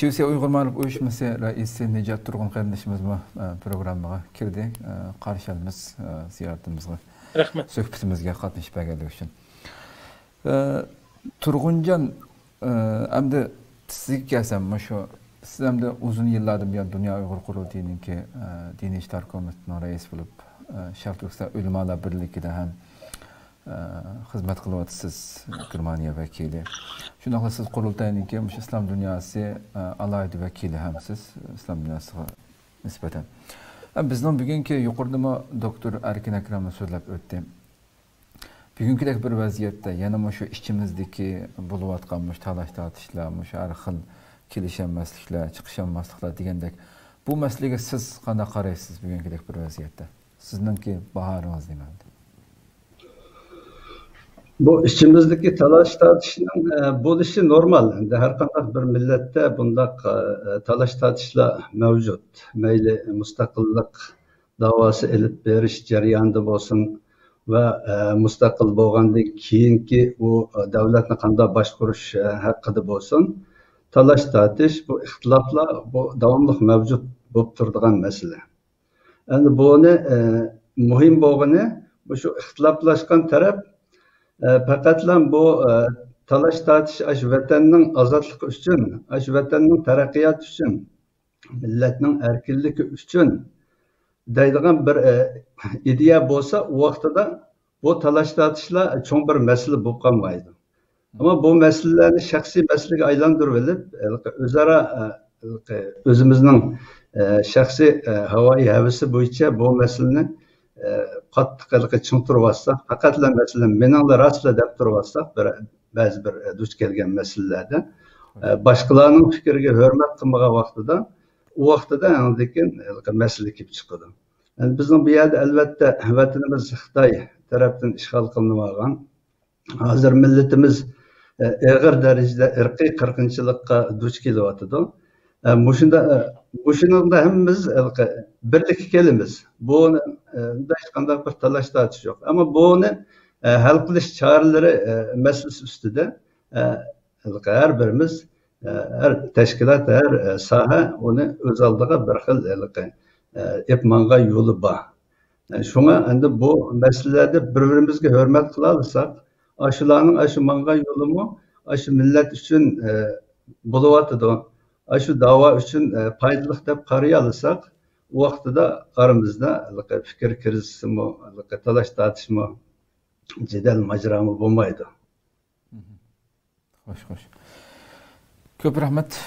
Şevsiye Uyghur Mağlup Uyuşması Reisi Necat Turgun kardeşimiz bu programına girdi. Karşılığımız, ziyaretimizde, söhbetimizde katılışıp geldiği için. Turguncan, hem de siz gelsem, siz hem de uzun yıllardır bir Dünya Uyghur Kurultayı'nın ki Dini İşler Komitesi'nin reis bulup, Şartlıksa Ulemalar Birliği'de hem hizmet kılıvatsız Germaniya vekili. Şunakla siz kurultayın ki, İslam dünyası alaydı vekili hem siz, İslam dünyasına nispeten. Bizden bugünkü yukarıda Doktor Erkin Akram'ı söyleyip öttüm. Bugünkü bir vaziyette, yanıma şu işçimizdeki buluvatkanmış, talaş tartışlarmış, arıxıl, kilişenmezlikler, çıkışanmazlıklar diyendek. Bu mesleğe siz kana karaysız bugünkü bir vaziyette. Sizinki baharınız değil mi? Bu işimizdeki talaş tartışların buluşu normal. Her kandak bir millette bundak talaş tartışla mevcut. Meyli müstakillik davası elip veriş ceryandı olsun ve müstakil boğandı ki o devletin kandak başkuruş hakkıdı olsun. Talaş tartış bu ihtilafla bu devamlık mevcut bu turduğun mesele. Yani bu ne mühim boğanı bu şu ihtilaflaşkan taraf fakat bu talaş tartış aş vatanın azadlık üçün, aş vatanın terakkiyat üçün, milletinin erkinlik üçün deydiğin bir ideya bolsa o vaqtida bu talaş tartışla çoğun bir mesele bo'lmaydi. Ama bu meselelerni şahsi meselege aylantirib, özara özümüzün şahsi havai havisi bo'yicha bu meseleni qattiqlikka tushuntirib, faqat masalan meninglar rostla deb turib, ba'zi bir duch kelgan masalalarda boshqalarning fikriga hurmat qilmagan vaqtida, u vaqtida lekin masala kelib chiqadi. Yani bizning bu yerda albatta vatanimiz Xitoy tarafdan ishg'ol qilinib olgan. Hozir millatimiz og'ir darajada irqiy qirqinchilikqa duch kelyotdi. Muşunda hemimiz birlik kelimiz. Bu başkandan bir talaş tartış yok. Ama bu ne hal kılış çağrıları meselesi üstüde her birimiz, her teşkilat, her saha onu özellikle bir hal yapmanga yolu var. Yani şuna yani bu meselelerde birbirimizge hürmet kılarsak aşılarının aşımanga yolu mu, aşı millet için buluvatıdır. Şu dava için paydalık deb qaray alsak, o vaqtida aramızda fikir krizisi mi, talaş tartış mı, jidal macra mı bo'lmaydi. Hoş. Köp rahmet.